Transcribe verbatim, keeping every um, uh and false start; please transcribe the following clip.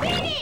Ready?